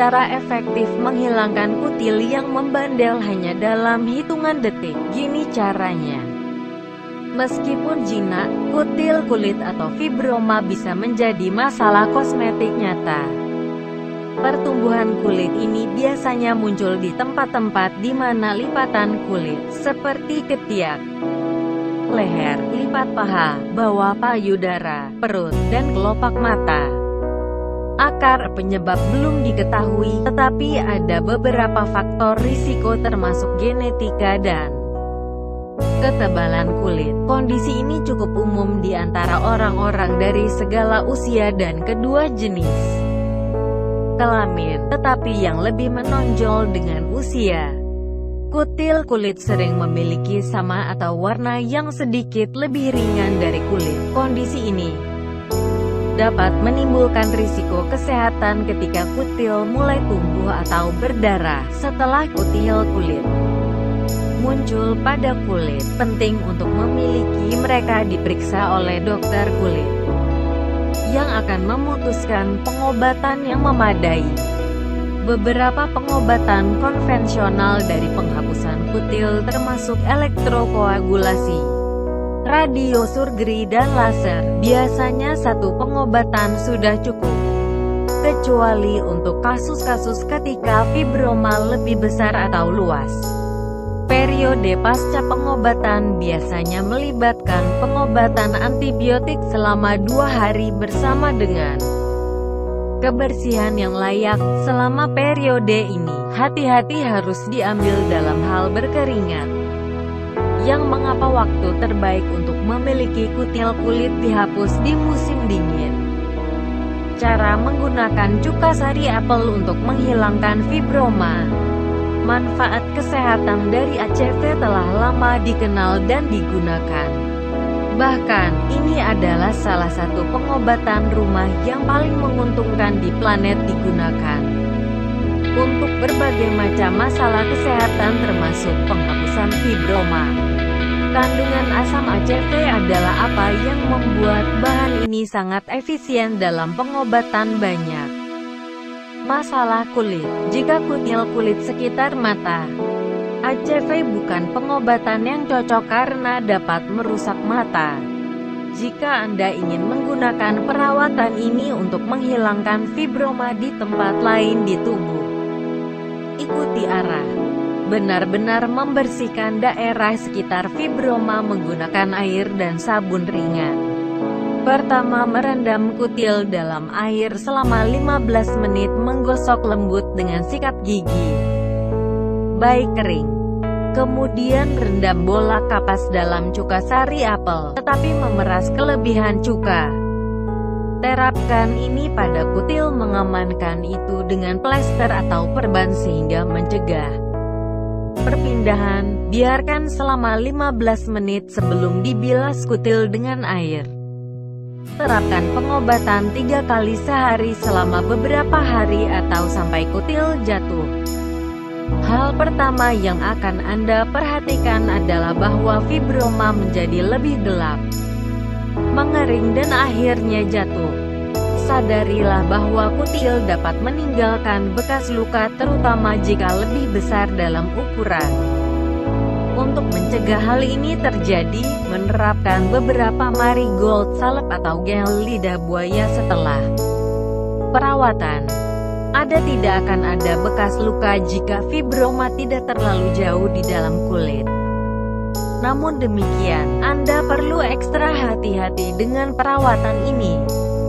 secara efektif menghilangkan kutil yang membandel hanya dalam hitungan detik. Gini caranya. Meskipun jinak, kutil kulit atau fibroma bisa menjadi masalah kosmetik nyata. Pertumbuhan kulit ini biasanya muncul di tempat-tempat di mana lipatan kulit, seperti ketiak, leher, lipat paha, bawah payudara, perut, dan kelopak mata. Akar penyebab belum diketahui, tetapi ada beberapa faktor risiko termasuk genetika dan ketebalan kulit. Kondisi ini cukup umum di antara orang-orang dari segala usia dan kedua jenis kelamin, tetapi yang lebih menonjol dengan usia. Kutil kulit sering memiliki sama atau warna yang sedikit lebih ringan dari kulit. Kondisi ini dapat menimbulkan risiko kesehatan ketika kutil mulai tumbuh atau berdarah. Setelah kutil kulit muncul pada kulit, penting untuk memiliki mereka diperiksa oleh dokter kulit yang akan memutuskan pengobatan yang memadai. Beberapa pengobatan konvensional dari penghapusan kutil termasuk elektrokoagulasi, radiosurgeri, dan laser. Biasanya satu pengobatan sudah cukup, kecuali untuk kasus-kasus ketika fibroma lebih besar atau luas. Periode pasca pengobatan biasanya melibatkan pengobatan antibiotik selama 2 hari bersama dengan kebersihan yang layak. Selama periode ini, hati-hati harus diambil dalam hal berkeringat. Yang mengapa waktu terbaik untuk memiliki kutil kulit dihapus di musim dingin. Cara menggunakan cuka sari apel untuk menghilangkan fibroma. Manfaat kesehatan dari ACV telah lama dikenal dan digunakan. Bahkan, ini adalah salah satu pengobatan rumah yang paling menguntungkan di planet digunakan untuk berbagai macam masalah kesehatan termasuk penghapusan fibroma. Kandungan asam ACV adalah apa yang membuat bahan ini sangat efisien dalam pengobatan banyak masalah kulit. Jika kutil kulit sekitar mata, ACV bukan pengobatan yang cocok karena dapat merusak mata. Jika Anda ingin menggunakan perawatan ini untuk menghilangkan fibroma di tempat lain di tubuh, ikuti arah. Benar-benar membersihkan daerah sekitar fibroma menggunakan air dan sabun ringan. Pertama, merendam kutil dalam air selama 15 menit, menggosok lembut dengan sikat gigi, baik kering. Kemudian rendam bola kapas dalam cuka sari apel, tetapi memeras kelebihan cuka. Terapkan ini pada kutil, mengamankan itu dengan plester atau perban sehingga mencegah perpindahan. Biarkan selama 15 menit sebelum dibilas kutil dengan air. Terapkan pengobatan 3 kali sehari selama beberapa hari atau sampai kutil jatuh. Hal pertama yang akan Anda perhatikan adalah bahwa fibroma menjadi lebih gelap, mengering, dan akhirnya jatuh. Sadarilah bahwa kutil dapat meninggalkan bekas luka, terutama jika lebih besar dalam ukuran. Untuk mencegah hal ini terjadi, menerapkan beberapa marigold salep atau gel lidah buaya setelah perawatan. Ada tidak akan ada bekas luka jika fibroma tidak terlalu jauh di dalam kulit. Namun demikian, Anda perlu ekstra hati-hati dengan perawatan ini.